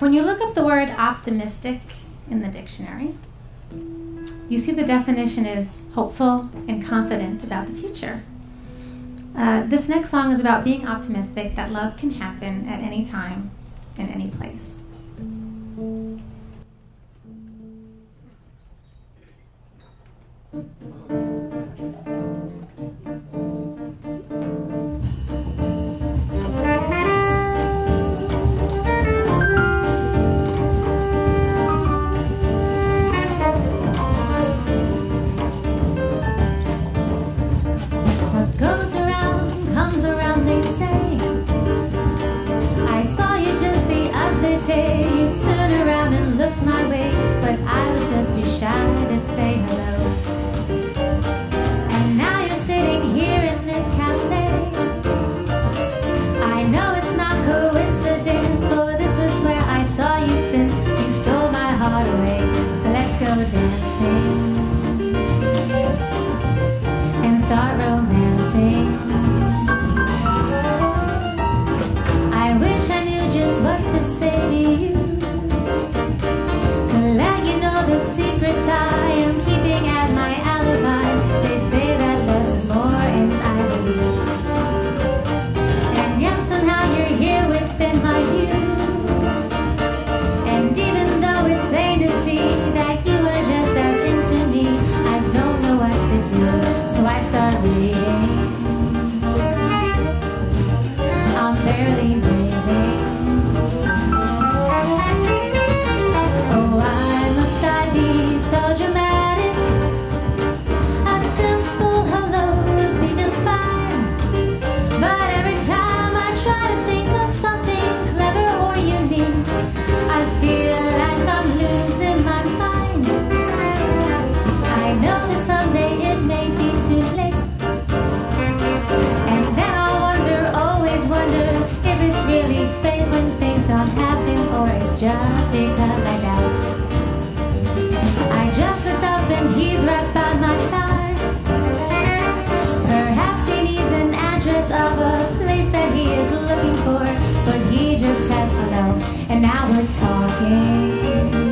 When you look up the word optimistic in the dictionary, you see the definition is hopeful and confident about the future. This next song is about being optimistic that love can happen at any time, in any place. Just because I doubt, I just looked up and he's right by my side. Perhaps he needs an address of a place that he is looking for, but he just says hello, and now we're talking.